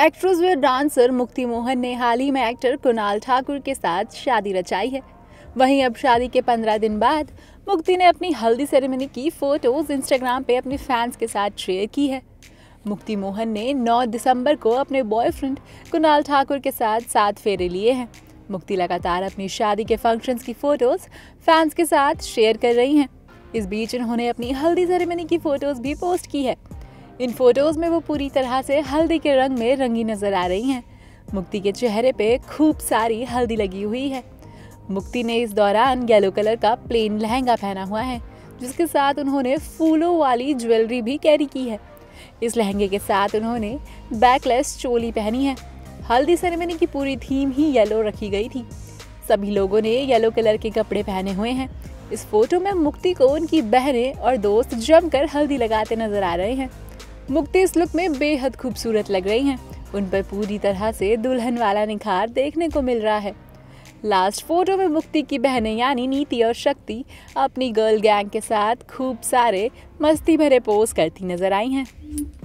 Actress व dancer मुक्ति मोहन ने हाल ही में एक्टर कुणाल ठाकुर के साथ शादी रचाई है। वहीं अब शादी के 15 दिन बाद मुक्ति ने अपनी हल्दी सेरेमनी की फोटोज इंस्टाग्राम पे अपने फैंस के साथ शेयर की है। मुक्ति मोहन ने 9 दिसंबर को अपने बॉयफ्रेंड कुणाल ठाकुर के साथ 7 फेरे लिए हैं। मुक्ति लगातार अपनी शादी के फंक्शंस की फोटोज फैंस के साथ शेयर कर रही हैं। इस बीच उन्होंने अपनी हल्दी सेरेमनी की फोटोज भी पोस्ट की है। इन फोटोज में वो पूरी तरह से हल्दी के रंग में रंगी नजर आ रही हैं। मुक्ति के चेहरे पे खूब सारी हल्दी लगी हुई है। मुक्ति ने इस दौरान येलो कलर का प्लेन लहंगा पहना हुआ है, जिसके साथ उन्होंने फूलों वाली ज्वेलरी भी कैरी की है। इस लहंगे के साथ उन्होंने बैकलेस चोली पहनी है। हल्दी सेरेमनी की पूरी थीम ही येलो रखी गई थी। सभी लोगों ने येलो कलर के कपड़े पहने हुए हैं। इस फोटो में मुक्ति को उनकी बहनें और दोस्त जमकर हल्दी लगाते नजर आ रहे हैं। मुक्ति इस लुक में बेहद खूबसूरत लग रही हैं। उन पर पूरी तरह से दुल्हन वाला निखार देखने को मिल रहा है। लास्ट फोटो में मुक्ति की बहनें यानी नीति और शक्ति अपनी गर्ल गैंग के साथ खूब सारे मस्ती भरे पोज करती नजर आई हैं।